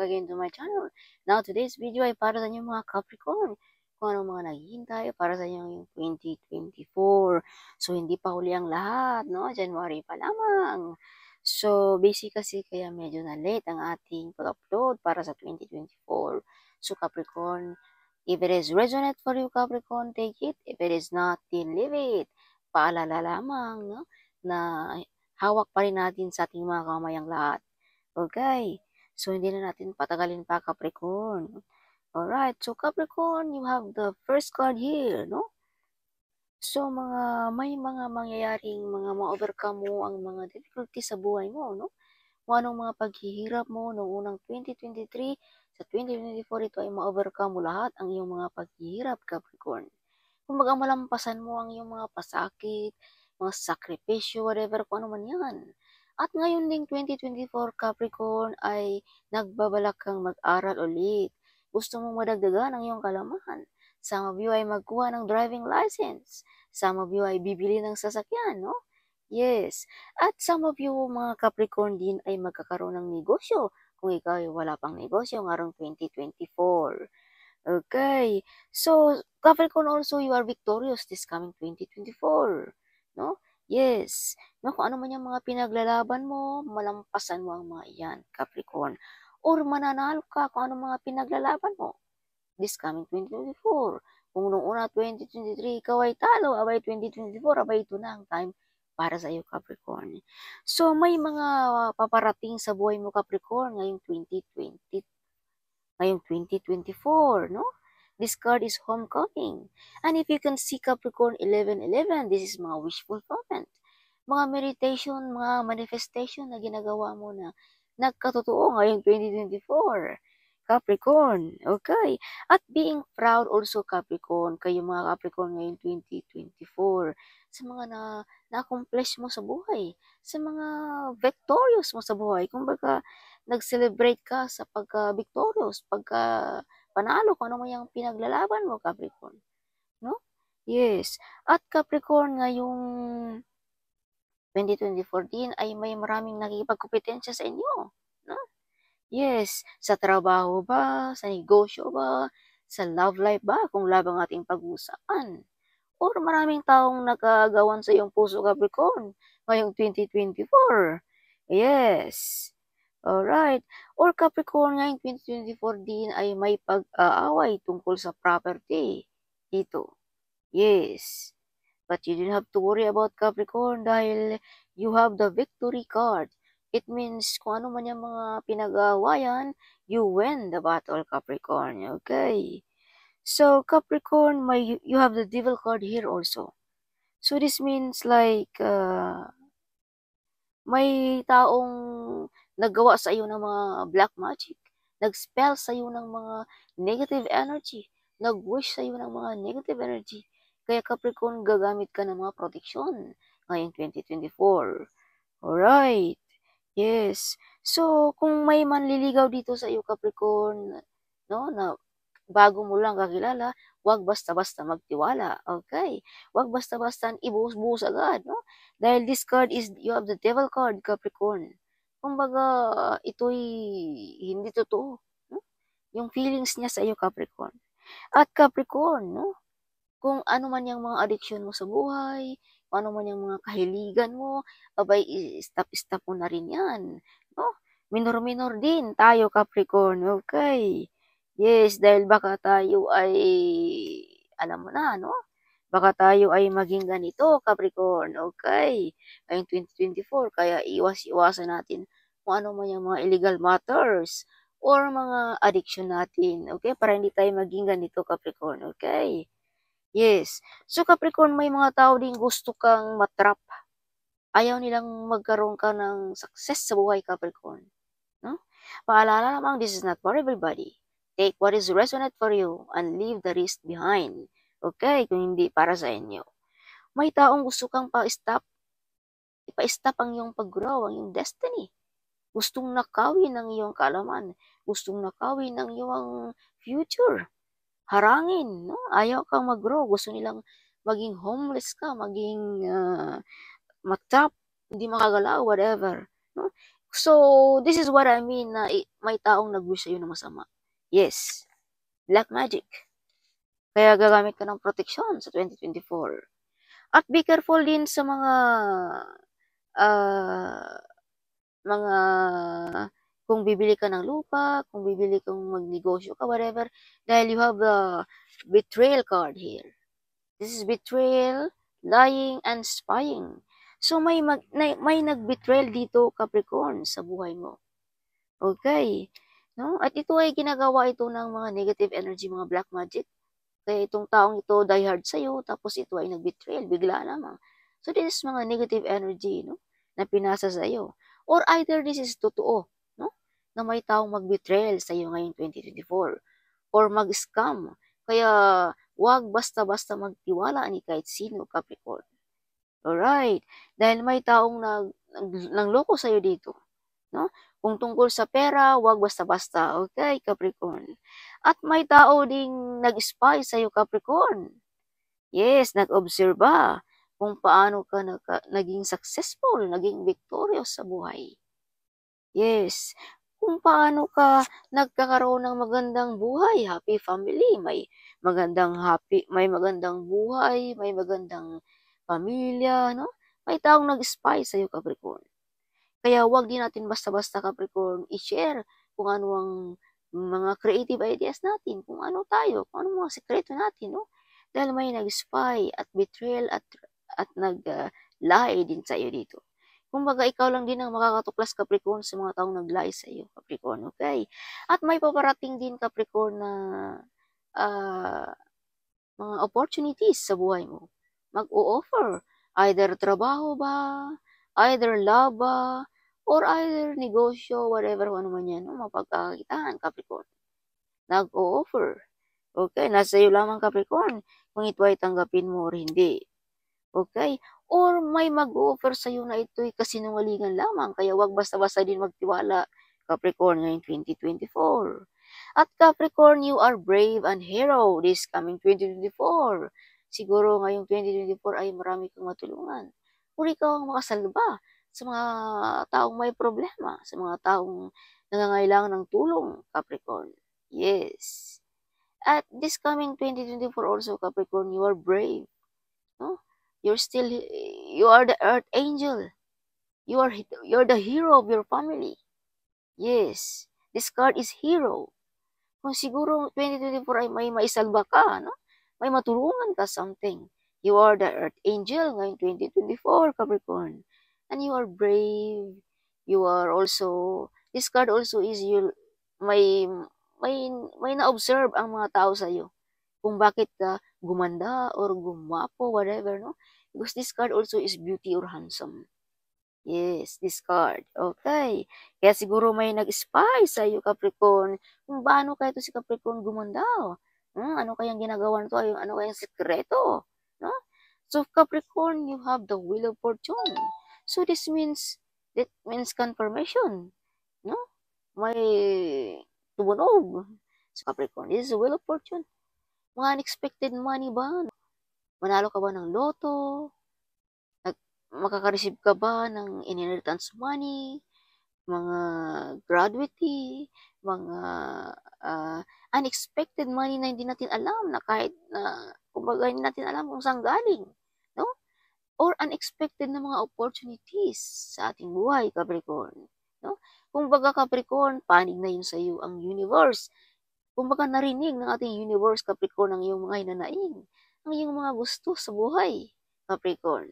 back again to my channel. Now today's video ay para sa inyo mga Capricorn, kung anong mga naghihintay para sa inyo yung 2024. So hindi pa huli ang lahat, no? January pa lamang. So busy kasi kaya medyo na late ang ating pag-upload para sa 2024. So Capricorn, if it is resonant for you Capricorn, take it. If it is not, then leave it. Paalala lamang, no? Na hawak pa rin natin sa ating mga kamay ang lahat. Okay, so hindi na natin patagalin pa Capricorn. Alright, so Capricorn, you have the first card here, no? So may mga mangyayaring mga ma-overcome mo ang mga difficulty sa buhay mo, no? Kung anong mga paghihirap mo noong unang 2023, sa 2024 ito ay ma-overcome mo lahat ang iyong mga paghihirap, Capricorn. Kung baga malampasan mo ang iyong mga pasakit, mga sakripisyo, whatever, kung ano man yan. At ngayon ding 2024, Capricorn, ay nagbabalak kang mag-aral ulit. Gusto mong madagdagan ang iyong kalamahan. Some of you ay magkuha ng driving license. Some of you ay bibili ng sasakyan, no? Yes. At some of you, mga Capricorn din, ay magkakaroon ng negosyo kung ikaw ay wala pang negosyo ngarong 2024. Okay. So, Capricorn also, you are victorious this coming 2024. No? Yes. No, kung ano man yung mga pinaglalaban mo, malampasan mo ang mga iyan, Capricorn. Or mananalo ka kung ano mga pinaglalaban mo. This coming 2024. Kung noong una 2023, ikaw ay talo, abay 2024, abay ito na ang time para sa iyo, Capricorn. So, may mga paparating sa buhay mo, Capricorn, ngayong 2024, no? This card is homecoming. And if you can see Capricorn 11-11, this is mga wishful comment. Mga meditation, mga manifestation na ginagawa mo na nagkatotoo ngayong 2024. Capricorn, okay? At being proud also, Capricorn. Kayo mga Capricorn ngayong 2024. Sa mga na-accomplish mo sa buhay. Sa mga victorious mo sa buhay. Kung baga, nag-celebrate ka sa pagka-victorious, pagka-panalo, kung ano man yung pinaglalaban mo, Capricorn. No? Yes. At Capricorn, ngayong 2024 din ay may maraming nakikipagkompetensya sa inyo. No? Yes. Sa trabaho ba? Sa negosyo ba? Sa love life ba? Kung love ang ating pag-uusapan. Or maraming taong nakagawan sa iyong puso, Capricorn, ngayong 2024. Yes. Alright. Or Capricorn, ngayong 2024 din ay may pag-aaway tungkol sa property. Dito. Yes. But you don't have to worry about Capricorn dahil you have the victory card. It means kung ano man yung mga pinag-aawayan, you win the battle, Capricorn. Okay. So, Capricorn, you have the devil card here also. So, this means like, may taong naggawa sa iyo ng mga black magic, nag-spell sa iyo ng mga negative energy, nag-wish sa iyo ng mga negative energy. Kaya Capricorn, gagamit ka ng mga protection ngayong 2024. Alright. Yes. So, kung may manliligaw dito sa iyo, Capricorn, no, na bago mo lang kakilala, huwag basta-basta magtiwala. Okay? Huwag basta-basta ibuhos-buhos agad, no? Dahil this card is, you have the devil card, Capricorn. Kumbaga, ito'y hindi totoo. No? Yung feelings niya sa iyo, Capricorn. At Capricorn, no? Kung ano man yung mga addiction mo sa buhay, kung ano man yung mga kahiligan mo, abay, stop mo na rin yan. No? Minor-minor din tayo, Capricorn. Okay. Yes, dahil baka tayo ay, alam mo na, no? Baka tayo ay maging ganito, Capricorn. Okay. Ngayong 2024, kaya iwasan natin kung ano man yung mga illegal matters or mga addiction natin. Okay? Para hindi tayo maging ganito, Capricorn. Okay? Yes. So, Capricorn, may mga tao din gusto kang matrap. Ayaw nilang magkaroon ka ng success sa buhay, Capricorn. No? Paalala lamang, this is not for everybody. Take what is resonant for you and leave the rest behind. Okay, kung hindi para sa inyo. May taong gusto kang ipa-stop ang iyong pag-grow, ang iyong destiny. Gustong nakawin ang iyong kaalaman. Gustong nakawin ang iyong future. Harangin, no? Ayaw kang mag-grow. Gusto nilang maging homeless ka, maging matrap, hindi makagalaw, whatever. No? So, this is what I mean na may taong nag-wish sa'yo ng masama. Yes, black magic. Kaya gagamit ka ng protection sa 2024. At be careful din sa mga kung bibili ka ng lupa, kung bibili kang magnegosyo ka, whatever, dahil you have the betrayal card here. This is betrayal, lying, and spying. So, may nag-betrayal dito, Capricorn, sa buhay mo. Okay. No? At ito ay ginagawa ito ng mga negative energy, mga black magic. Kaya itong taong ito, die hard sa'yo, tapos ito ay nag-betrayal, bigla lamang. So, this is mga negative energy, no? Na pinasa sa'yo. Or either this is totoo, no? Na may taong mag-betrayal sa'yo ngayon 2024. Or mag-scam. Kaya, wag basta-basta magtiwala ni kahit sino, Capricorn. Alright. Dahil may taong nangloko sa'yo dito, no? Kung tungkol sa pera, wag basta-basta. Okay, Capricorn. At may tao ding nag-spy sa'yo, Capricorn. Yes, nag-observa kung paano ka naging successful, naging victorious sa buhay. Yes, kung paano ka nagkakaroon ng magandang buhay, happy family, may magandang buhay, may magandang pamilya, no? May taong nag-spy sa'yo, Capricorn. Kaya wag din natin basta-basta, Capricorn, i-share kung ano ang mga creative ideas natin, kung ano tayo, kung ano mga sekreto natin, no? Dahil may nag-spy at betrayal at nag-lie din sa'yo dito. Kumbaga, ikaw lang din ang makakatuklas, Capricorn, sa mga taong nag-lie sa'yo, Capricorn, okay? At may paparating din, Capricorn, na mga opportunities sa buhay mo. Mag-o-offer, either trabaho ba, either love ba, or either negosyo, whatever, ano man yan, no? Mapagkakitaan, Capricorn. Nag-o-offer. Okay, nasa iyo lamang, Capricorn, kung ito ay tanggapin mo or hindi. Okay? Or may mag-o-offer sa iyo na ito'y kasinungalingan lamang, kaya wag basta-basta din magtiwala, Capricorn, ngayong 2024. At Capricorn, you are brave and hero this coming 2024. Siguro ngayong 2024 ay marami kang matulungan. O ikaw ang makasalba sa mga taong may problema, sa mga taong nangangailangan ng tulong, Capricorn. Yes. At this coming 2024 also, Capricorn, you are brave. No? You are the earth angel. You are the hero of your family. Yes. This card is hero. Kung siguro 2024 ay may maisalba ka, no? May matulungan ka something. You are the earth angel ngayong 2024, Capricorn. And you are brave. You are also, this card also is you, may na-observe ang mga tao sa'yo. Kung bakit ka gumanda or gumapo, whatever, no? Because this card also is beauty or handsome. Yes, this card. Okay. Kaya siguro may nag-spy sa'yo, Capricorn. Kung paano kaya ito si Capricorn gumanda? Ano kayang ginagawa nito? Ano kayang sekreto? No? So, Capricorn, you have the wheel of fortune. So, that means confirmation. No? May tumunog. So, Capricorn, this is the wheel of fortune. Mga unexpected money ba? Manalo ka ba ng loto? Makaka-receive ka ba ng inheritance money? Mga gratuity? Mga unexpected money na hindi natin alam na kahit na kumbaga hindi natin alam kung saan galing, no? Or unexpected na mga opportunities sa ating buhay, Capricorn, no? Kumbaga, Capricorn, panig na yun sa iyo ang universe. Kumbaga, narinig ng ating universe, Capricorn, ang iyong mga hinanaing, ang iyong mga gusto sa buhay, Capricorn.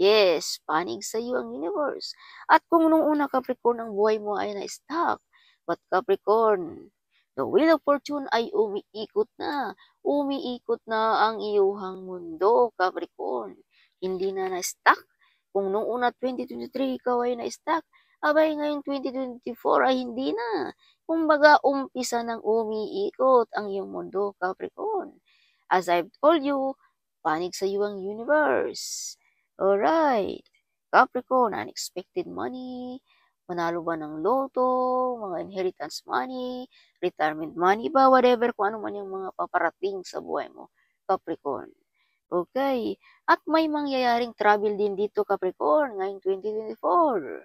Yes, panig sa iyo ang universe. At kung nung una, Capricorn, ang buhay mo ay na-stuck, but Capricorn, the wheel of fortune ay umiikot na. Umiikot na ang iyong mundo, Capricorn. Hindi na na-stuck. Kung noong una 2023 ikaw ay na-stuck, abay ngayong 2024 ay hindi na. Kumbaga, umpisa ng umiikot ang iyong mundo, Capricorn. As I've told you, panig sa iyo ang universe. Alright. Capricorn, unexpected money. Manalo ba ng loto, mga inheritance money, retirement money ba, whatever, kung ano man yung mga paparating sa buhay mo, Capricorn. Okay. At may mangyayaring travel din dito, Capricorn, ngayong 2024.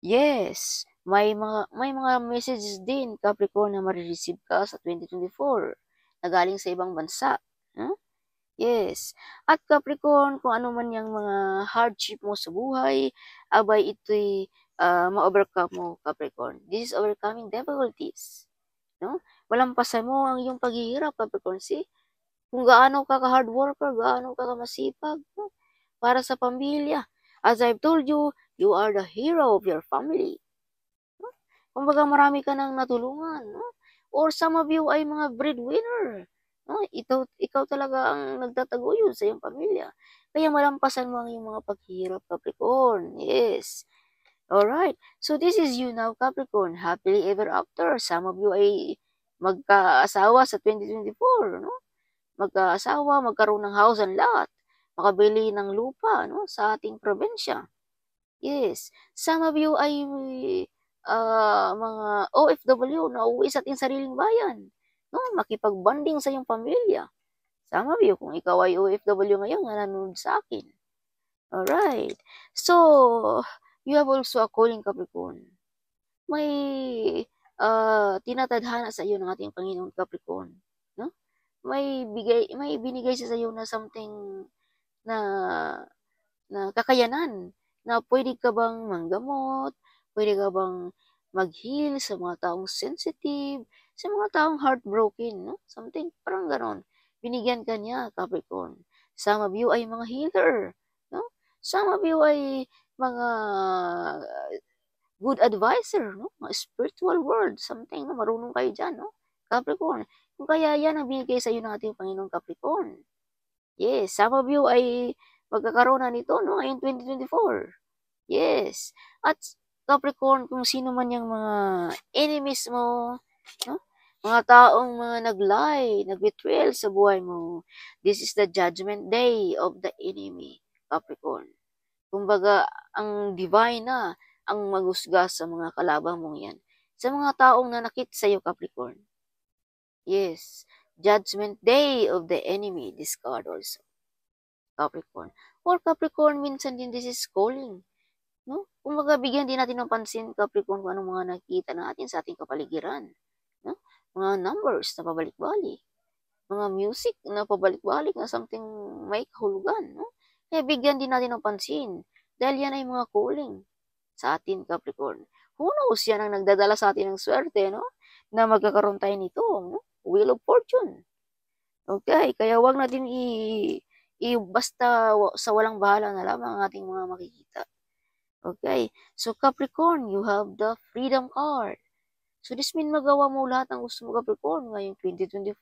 Yes, may mga messages din, Capricorn, na marireceive ka sa 2024 na galing sa ibang bansa. Yes. At Capricorn, kung ano man yung mga hardship mo sa buhay, abay ito'y ma-overcome mo, Capricorn. This is overcoming difficulties. No? Malampasan mo ang iyong paghihirap, Capricorn. See? Kung gaano ka hard worker, gaano ka masipag, no? Para sa pamilya. As I've told you, you are the hero of your family. No? Kumbaga marami ka nang natulungan. No? Or some of you ay mga breadwinner. No, ikaw talaga ang nagtataguyod sa iyong pamilya. Kaya malampasan mo ang iyong mga paghihirap, Capricorn. Yes. Alright. So this is you now, Capricorn. Happily ever after. Some of you ay magkaasawa sa 2024. No? Magkaasawa, magkaroon ng house and lot. Makabili ng lupa, no? Sa ating probinsya. Yes. Some of you ay mga OFW na uwi sa ating sariling bayan. No, makipag-bonding sa iyong pamilya. Some of you, kung ikaw ay OFW ngayon, na nanonood sa akin. Alright. So, you have also a calling, Capricorn. May tinatadhana sa iyo ng ating Panginoon, Capricorn. No? May binigay siya sa iyo na something na kakayanan. Na pwede ka bang manggamot, pwede ka bang mag-heal sa mga taong sensitive, sa mga taong heartbroken, no? Something parang ganon. Binigyan ka niya, Capricorn. Some of you ay mga healer, no? Some of you ay mga good advisor, no? Mga spiritual world, something na marunong kayo dyan, no? Capricorn. Kung kaya yan ang binigay sa iyo ng ating Panginoong Capricorn. Yes, some of you ay magkakaroon na nito, no? Ngayon 2024. Yes. At Capricorn, kung sino man yung mga enemies mo, no? Mga taong mga nag-lie, nag-betrayal sa buhay mo. This is the judgment day of the enemy, Capricorn. Kumbaga, ang divine na ang maghusga sa mga kalabang mong yan. Sa mga taong nanakit sa iyo, Capricorn. Yes, judgment day of the enemy, this card also, Capricorn. Or Capricorn, minsan din this is calling. No? Kumbaga, bigyan din natin ng pansin, Capricorn, kung anong mga nakita natin sa ating kapaligiran. No? Mga numbers na pabalik-balik, mga music na pabalik-balik na something may kahulugan, no? Kaya bigyan din natin ng pansin dahil yan ay mga calling sa atin, Capricorn. Who knows, yan ang nagdadala sa atin ng swerte, no? Na magkakaroon tayo nito, no? Wheel of Fortune. Okay, kaya wag natin basta sa walang bahala na lamang ang ating mga makikita. Okay, so Capricorn, you have the Freedom card. So, this means magawa mo lahat ng gusto mo, Capricorn, ngayong 2024.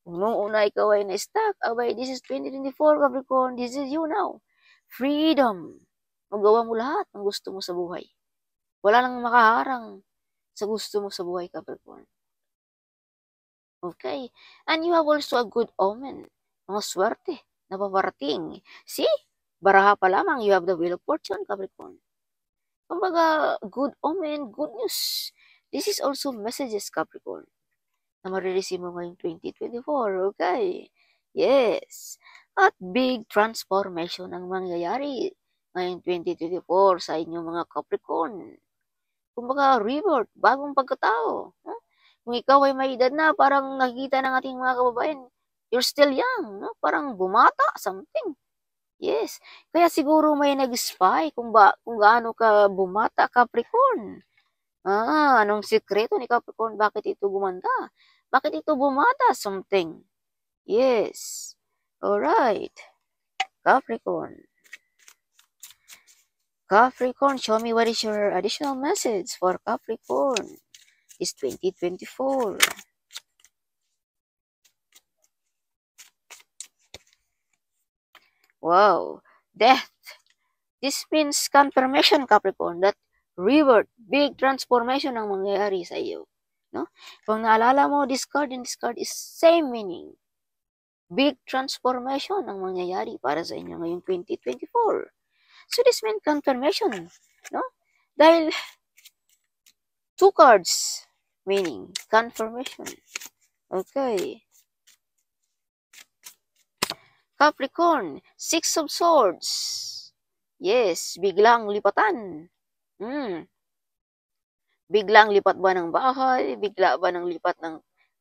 Kung noong una ikaw ay na-stuck, abay, this is 2024, Capricorn. This is you now. Freedom. Magawa mo lahat ng gusto mo sa buhay. Wala nang makaharang sa gusto mo sa buhay, Capricorn. Okay. And you have also a good omen. Mga swerte na paparating. See? Baraha pa lamang, you have the Wheel of Fortune, Capricorn. Kumbaga, good omen, good news. This is also messages, Capricorn, na marireceive mo ngayong 2024, okay? Yes. At big transformation ang mangyayari ngayong 2024 sa inyong mga Capricorn. Kumbaga, rebirth, bagong pagkatao. No? Kung ikaw ay may edad na, parang nakikita ng ating mga kababayan, you're still young, no? Parang bumata, something. Yes. Kaya siguro may nag-spy kung gaano ka bumata, Capricorn. Anong sikreto ni Capricorn? Bakit ito gumanda? Bakit ito bumata? Something. Yes. Alright. Capricorn. Capricorn, show me what is your additional message for Capricorn. It's 2024. Wow. Death. This means confirmation, Capricorn, that reward, big transformation ang mangyayari sa iyo, no? Kung naalala mo, discard and discard is same meaning. Big transformation ang mangyayari para sa inyo ngayong 2024. So this means confirmation, no? Dahil two cards meaning confirmation. Okay. Capricorn, 6 of Swords. Yes, biglang lipatan. Mm. Biglang lipat ba ng bahay? Bigla ba ng lipat ng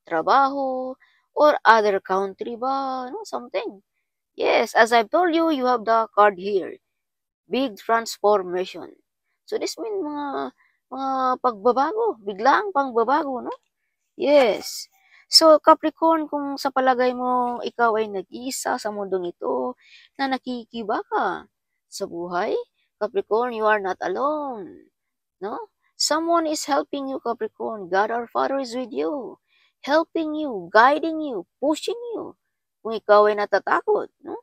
trabaho? Or other country ba? No, something. Yes, as I've told you, you have the card here. Big transformation. So this means mga pagbabago. Biglang pangbabago, no? Yes. So Capricorn, kung sa palagay mo ikaw ay nag-iisa sa mundong ito na nakikiba ka sa buhay, Capricorn, you are not alone. No? Someone is helping you, Capricorn. God our Father is with you, helping you, guiding you, pushing you. Kung ikaw ay natatakot, no?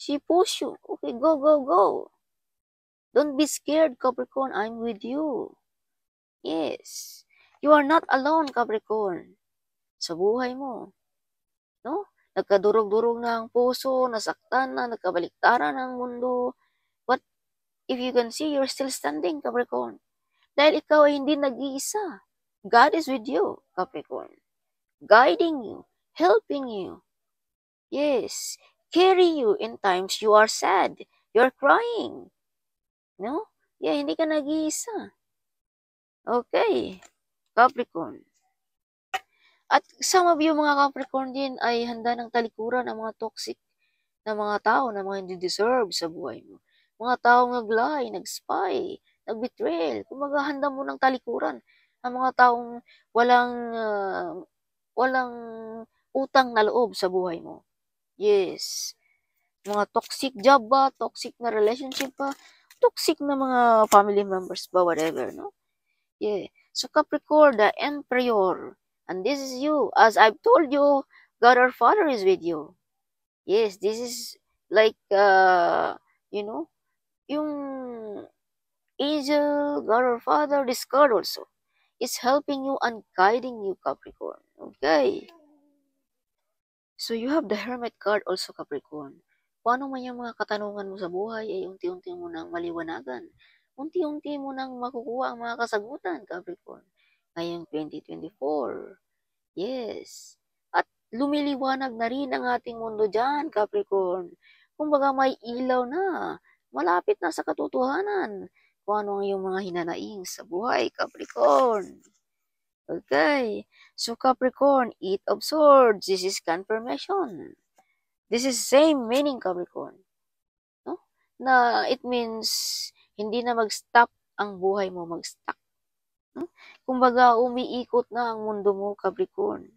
She push you. Okay, go, go, go. Don't be scared, Capricorn. I'm with you. Yes. You are not alone, Capricorn. Sa buhay mo, no? Nagkadurog-durog na ang puso, nasaktan na, nagkabaliktaran ang mundo. But if you can see, you're still standing, Capricorn. Dahil ikaw ay hindi nag-iisa. God is with you, Capricorn. Guiding you, helping you. Yes. Carry you in times you are sad. You're crying. No? Yeah, hindi ka nag-iisa. Okay. Capricorn. At some of you, mga Capricorn din, ay handa ng talikuran ng mga toxic na mga tao na mga hindi deserve sa buhay mo. Mga tao nag-lie, nag-spy, nag-betrayal. Kung maghahanda mo ng talikuran ang mga taong walang utang na loob sa buhay mo. Yes. Mga toxic job ba? Toxic na relationship ba? Toxic na mga family members ba? Whatever, no? Yeah. So Capricorn, the Emperor. And this is you. As I've told you, God our Father is with you. Yes, this is like, yung angel, God our Father, this card also is helping you and guiding you, Capricorn. Okay. So you have the Hermit card also, Capricorn. Paano man yung mga katanungan mo sa buhay ay unti-unti mo nang maliwanagan. Unti-unti mo nang makukuha ang mga kasagutan, Capricorn. Ngayong 2024. Yes. At lumiliwanag na rin ang ating mundo dyan, Capricorn. Kumbaga may ilaw na. Malapit na sa katotohanan kung ano ang iyong mga hinanaing sa buhay, Capricorn. Okay. So, Capricorn, Eight of Swords. This is confirmation. This is same meaning, Capricorn. No? Na it means hindi na mag-stop ang buhay mo, mag-stuck. No? Kumbaga, umiikot na ang mundo mo, Capricorn.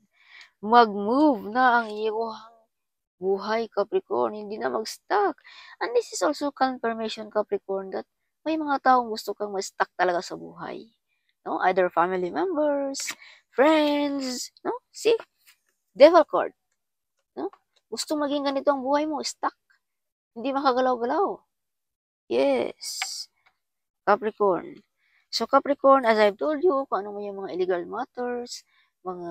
Mag-move na ang iyong buhay, Capricorn. Hindi na mag-stuck. And this is also confirmation, Capricorn, that may mga taong gusto kang mag-stuck talaga sa buhay. No, either family members, friends, no? See? Devil card. No? Gusto maging ganito ang buhay mo, stuck. Hindi makagalaw-galaw. Yes. Capricorn. So Capricorn, as I've told you, kung ano man yung mga illegal matters, mga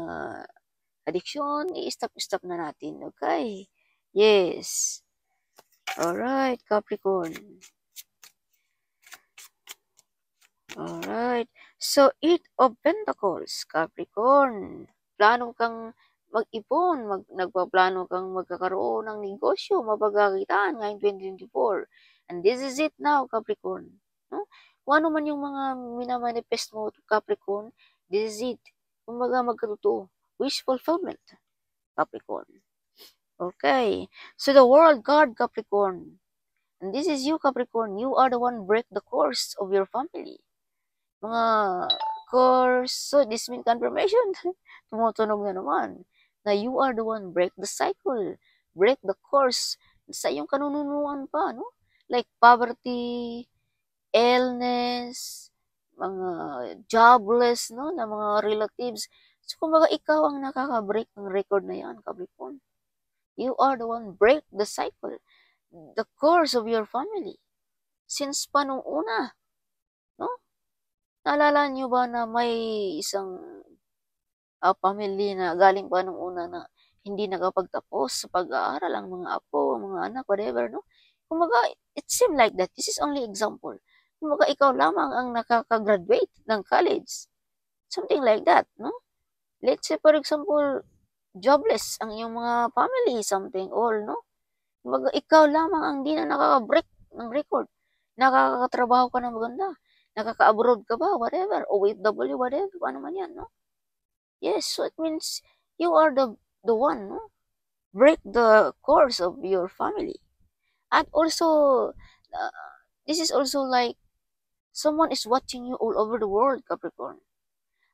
addiction, i-stop na natin. Okay? Yes. Alright, Capricorn. Alright. So, Eight of Pentacles, Capricorn. Plano kang mag-ipon, nagpaplano kang magkakaroon ng negosyo, mapagkakitaan ngayong 2024. And this is it now, Capricorn. No? Kung ano man yung mga minamanifest mo, Capricorn, this is it. Kumbaga magkatotoo. Wish fulfillment, Capricorn. Okay. So, the World Guard, Capricorn. And this is you, Capricorn. You are the one break the course of your family. Mga course, so this means confirmation. Tumutunog na naman na you are the one break the cycle, break the course sa iyong kanununuan pa, no? Like poverty, illness, mga jobless, no? Na mga relatives. So kumbaga ikaw ang nakaka-break ng record na yan, Capricorn. You are the one break the cycle, the course of your family. Since pa nung una, no? Naalala niyo ba na may isang pamilya na galing pa nung una na hindi nakapagtapos sa pag-aaral ang mga apo, ang mga anak, whatever, no? Kumbaga, it seemed like that. This is only example. Kumbaga, ikaw lamang ang nakakagraduate ng college. Something like that, no? Let's say, for example, jobless ang iyong mga family, something, all, no? Kumbaga, ikaw lamang ang di na nakaka-break ng record. Nakakatrabaho ka ng maganda. nakaka-abroad ka ba, whatever, OFW, whatever, ano man yan, no? Yes, so it means you are the one, no? Break the course of your family. And also, this is also like, someone is watching you all over the world, Capricorn.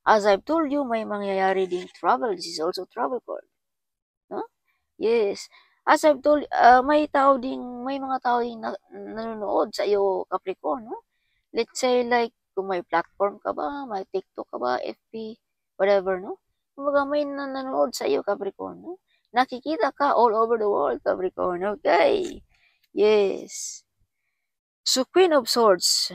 As I've told you, may mangyayari ding trouble. This is also trouble card. No? Yes. As I've told, may mga tao ding nanonood sa iyo, Capricorn. No? Let's say like, kung may platform ka ba, may TikTok ka ba, FB, whatever, no? Kumbaga may nanonood sa iyo, Capricorn. No? Nakikita ka all over the world, Capricorn. Okay. Yes. So, Queen of Swords.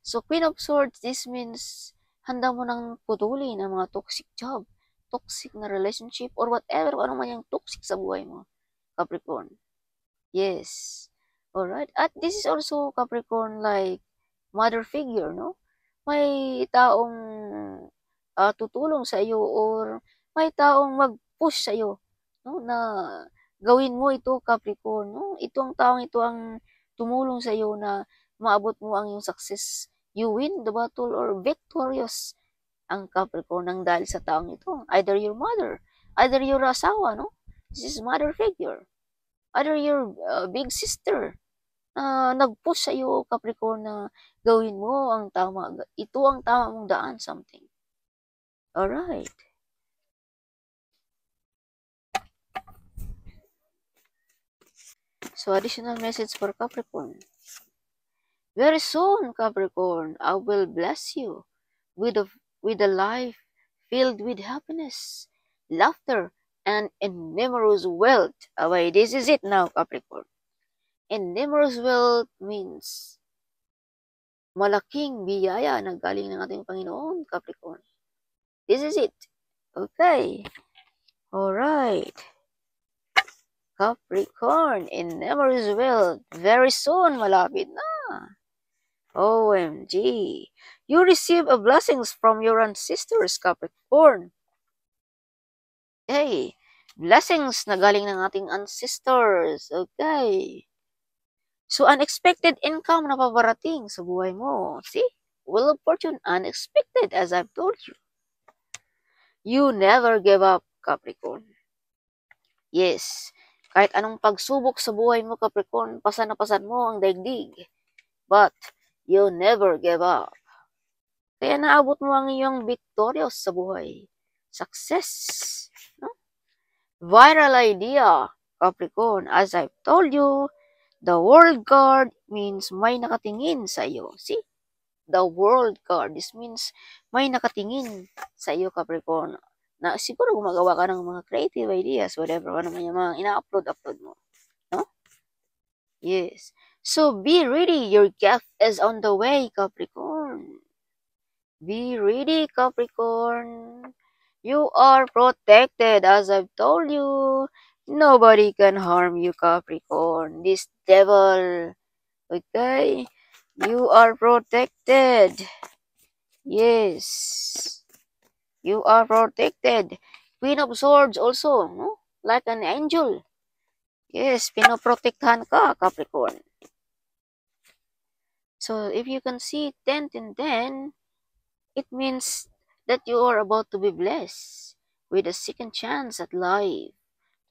So, Queen of Swords, this means handa mo nang putulin ang mga toxic job, toxic na relationship, or whatever, ano man yung toxic sa buhay mo, Capricorn. Yes. Alright. At this is also, Capricorn, like mother figure, no? May taong tutulong sa iyo or may taong mag-push sa iyo, no? Na gawin mo ito, Capricorn, no? Ito ang taong ito ang tumulong sa iyo na maabot mo ang iyong success. You win the battle or victorious ang Capricorn ng dahil sa taong ito. Either your mother, either your asawa, no? This is mother figure. Either your big sister na nag-push sa iyo, Capricorn, na gawin mo ang tama. Ito ang tama mong daan, something. Alright. So, additional message for Capricorn. Very soon, Capricorn, I will bless you with a life filled with happiness, laughter, and enormous wealth. Okay, this is it now, Capricorn. Enormous wealth means malaking biyaya na galing ng ating Panginoon, Capricorn. This is it. Okay. Alright. Capricorn, enormous wealth. Very soon, malapit na. OMG. You receive a blessings from your ancestors, Capricorn. Hey, blessings na galing ng ating ancestors. Okay. So, unexpected income na paparating sa buhay mo. See? Will of fortune, unexpected, as I've told you. You never give up, Capricorn. Yes. Kahit anong pagsubok sa buhay mo, Capricorn, pasan na pasan mo ang daigdig. But, you never give up. Kaya naabot mo ang iyong victorious sa buhay. Success. No? Viral idea, Capricorn. As I've told you, the world card means may nakatingin sa iyo. See? The world card. This means may nakatingin sa iyo, Capricorn. Na siguro gumagawa ka ng mga creative ideas, whatever. Ano man yung mga ina-upload mo. No? Yes. So, be ready. Your gift is on the way, Capricorn. Be ready, Capricorn. You are protected, as I've told you. Nobody can harm you, Capricorn. This devil. Okay? You are protected. Yes. You are protected. Queen of Swords also, no? Like an angel. Yes, pinoprotektahan ka, Capricorn. So, if you can see 10-10-10, it means that you are about to be blessed with a second chance at life,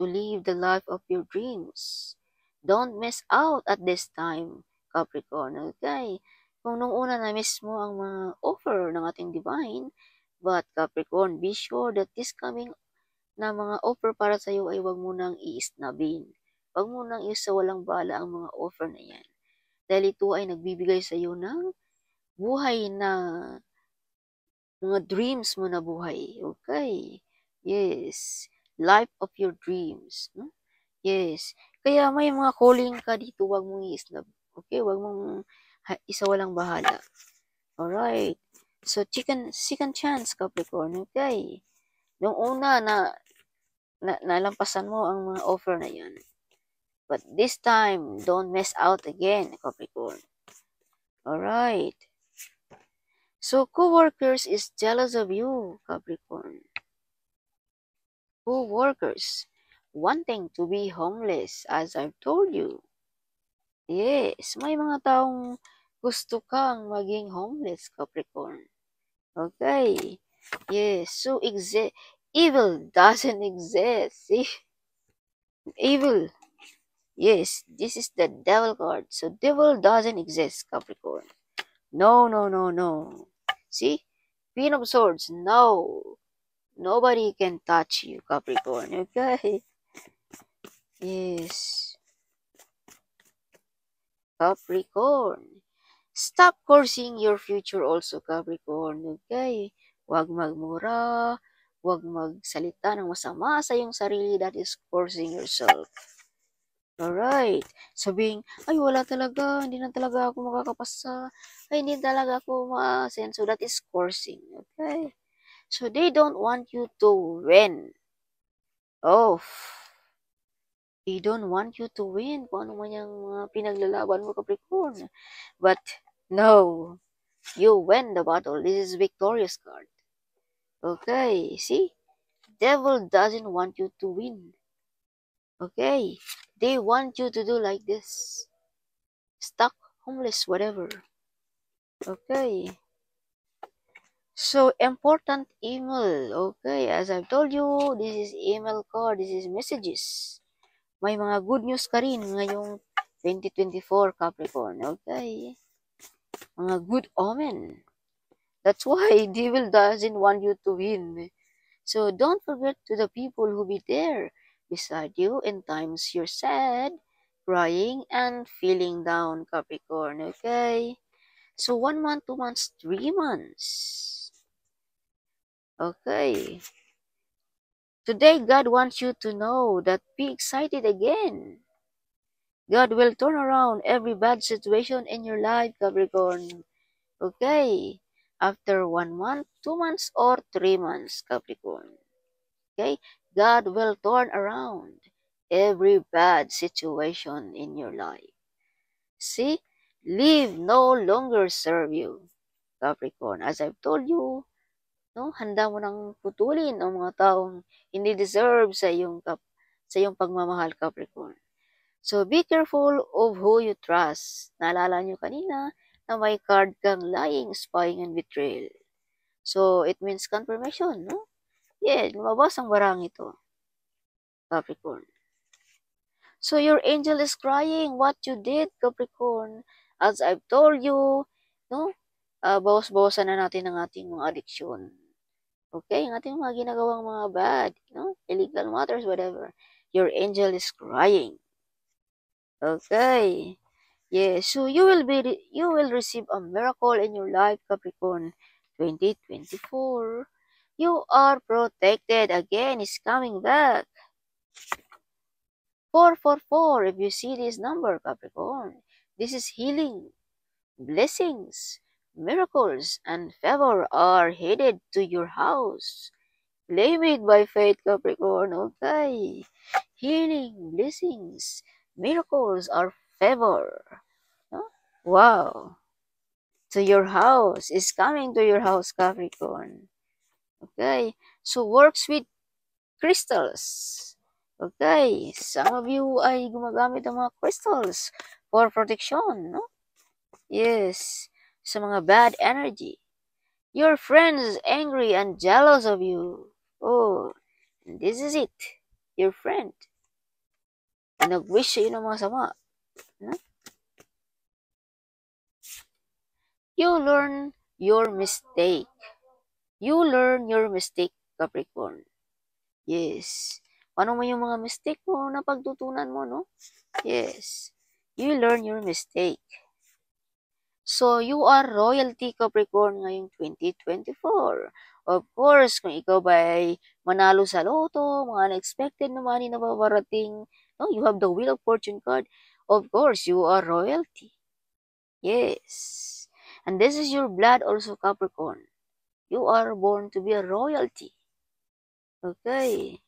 to live the life of your dreams. Don't miss out at this time, Capricorn. Okay? Kung nung una na-miss mo ang mga offer ng ating divine, but Capricorn, be sure that this coming na mga offer para sa'yo ay huwag mo nang i-snubin. Huwag mo nang isa walang bala ang mga offer na yan. Dahil ito ay nagbibigay sa iyo ng buhay na mga dreams mo na buhay. Okay. Yes. Life of your dreams. No? Yes. Kaya may mga calling ka dito. Huwag mong i-snub. Okay? Huwag mong isa walang bahala. Alright. So, second chance, Capricorn. Okay. Noong una na nalampasan mo ang mga offer na yan. But this time, don't mess out again, Capricorn. Alright. So, co-workers is jealous of you, Capricorn. Co-workers wanting to be homeless, as I've told you. Yes, may mga taong Gusto kang maging homeless, Capricorn. Okay. Yes. So, evil doesn't exist. See? Evil. Yes. This is the devil card. So, devil doesn't exist, Capricorn. No, no, no, no. See? Queen of Swords. No. Nobody can touch you, Capricorn. Okay? Yes. Capricorn. Stop cursing your future also, Capricorn. Okay? Huwag magmura. Huwag magsalita ng masama sa iyong sarili. That is cursing yourself. Alright. Sabing, ay wala talaga. Hindi na talaga ako makakapasa. Ay hindi talaga ako ma-send. So that is cursing. Okay? So they don't want you to win. Oh. They don't want you to win kung ano man yung pinaglalaban mo, Capricorn. But no, you win the battle. This is victorious card. Okay, see? Devil doesn't want you to win. Okay, they want you to do like this. Stuck, homeless, whatever. Okay. So, important email. Okay, as I've told you, this is email card. This is messages. May mga good news ka rin ngayong 2024, Capricorn. Okay? Mga good omen. That's why devil doesn't want you to win. So, don't forget to the people who be there beside you in times you're sad, crying, and feeling down, Capricorn. Okay? So, 1 month, 2 months, 3 months. Okay? Today, God wants you to know that be excited again. God will turn around every bad situation in your life, Capricorn. Okay? After 1 month, 2 months, or 3 months, Capricorn. Okay? God will turn around every bad situation in your life. See? Live no longer serve you, Capricorn. As I've told you, no, handa mo nang putulin ang mga taong hindi deserve sa iyong pagmamahal, Capricorn. So, be careful of who you trust. Naalala nyo kanina na may card kang lying, spying, and betrayal. So, it means confirmation, no? Yeah, lumabas ang barang ito, Capricorn. So, your angel is crying what you did, Capricorn. As I've told you, no? Bawas-bawasan na natin ang ating mga addiction. Okay, ang ating mga ginagawang mga bad, no? Illegal matters, whatever. Your angel is crying. Okay. Yeah, so you will receive a miracle in your life, Capricorn. 2024. You are protected. Again, it's coming back. 444, if you see this number, Capricorn. This is healing, blessings, miracles, and favor are headed to your house. Claim it by faith, Capricorn. Okay. Healing, blessings, miracles, or favor. Huh? Wow. So your house is coming to your house, Capricorn. Okay. So works with crystals. Okay. Some of you ay gumagamit ng mga crystals for protection. No? Yes. Sa mga bad energy. Your friend is angry and jealous of you. Oh, this is it. Your friend. Nag-wish sa'yo ng mga sama. Huh? You learn your mistake, Capricorn. Yes. Ano man yung mga mistake mo na pagtutunan mo, no? Yes. You learn your mistake. So, you are royalty, Capricorn, ngayong 2024. Of course, kung ikaw ba ay manalo sa loto, mga unexpected na money na babarating, no, you have the Wheel of Fortune card. Of course, you are royalty. Yes. And this is your blood also, Capricorn. You are born to be a royalty. Okay.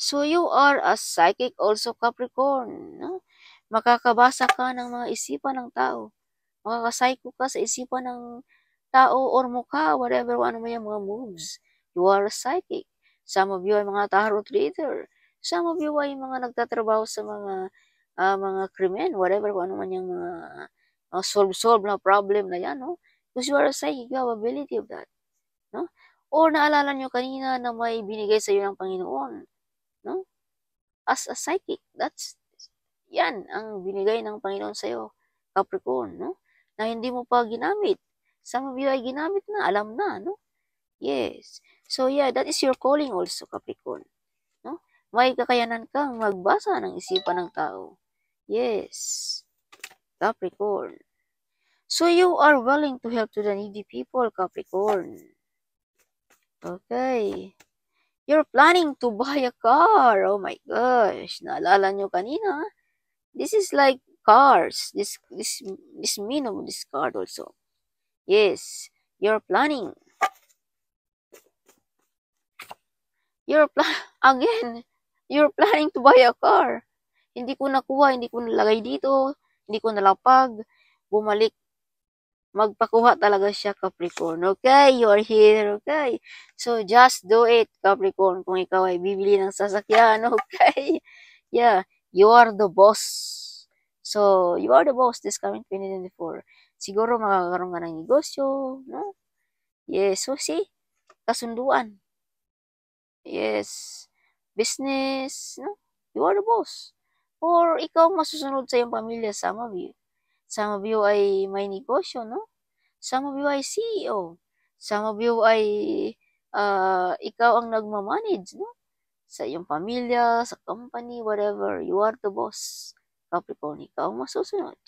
So, you are a psychic also, Capricorn. No? Makakabasa ka ng mga isipan ng tao. Makakasayko ka sa isipan ng tao or mukha, whatever, ano man yung mga moves. You are a psychic. Some of you ay mga tarot reader. Some of you ay mga nagtatrabaho sa mga krimen, whatever, ano man yung mga solve na problem na yan, no? Because you are saying you have ability of that, no? Or naalala nyo kanina na may binigay sa iyo ng Panginoon, no? As a psychic, that's yan ang binigay ng Panginoon sa iyo, Capricorn, no? Na hindi mo pa ginamit. Some of you ay ginamit na, alam na, no? Yes. So yeah, that is your calling also, Capricorn. No? May kakayanan kang magbasa ng isipan ng tao. Yes, Capricorn. So you are willing to help to the needy people, Capricorn. Okay. You're planning to buy a car. Oh my gosh, naalala nyo kanina. This is like cars. This mean of this card also. Yes, you're planning. You're planning to buy a car. Hindi ko nakuha, hindi ko nalagay dito, hindi ko nalapag. Bumalik, magpakuha talaga siya, Capricorn. Okay, you're here, okay? So just do it, Capricorn, kung ikaw ay bibili ng sasakyan, okay? Yeah, you are the boss. So, you are the boss this coming 2024. Siguro makakaroon ka ng negosyo, no? Yes, so see, kasunduan. Yes, business, no? You are the boss. Or ikaw masusunod sa iyong pamilya, some of you. Some of you ay may negosyo, no? Some of you ay CEO. Some of you ay ikaw ang nagmamanage, no? Sa iyong pamilya, sa company, whatever. You are the boss, Capricorn. Ikaw masusunod.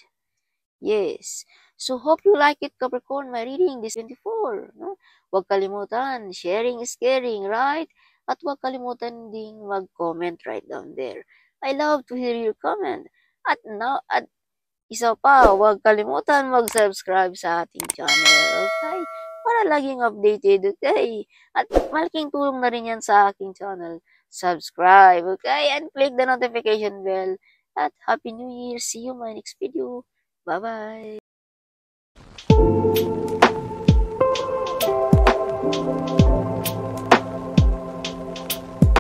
Yes. So, hope you like it, Capricorn, my reading this 24. No? Huwag kalimutan, sharing is caring, right? At huwag kalimutan ding mag-comment right down there. I love to hear your comment. At now, at isa pa, huwag kalimutan mag-subscribe sa ating channel, okay? Para laging updated, okay? At malaking tulong na rin yan sa aking channel. Subscribe, okay? And click the notification bell. At Happy New Year! See you in my next video. Bye-bye!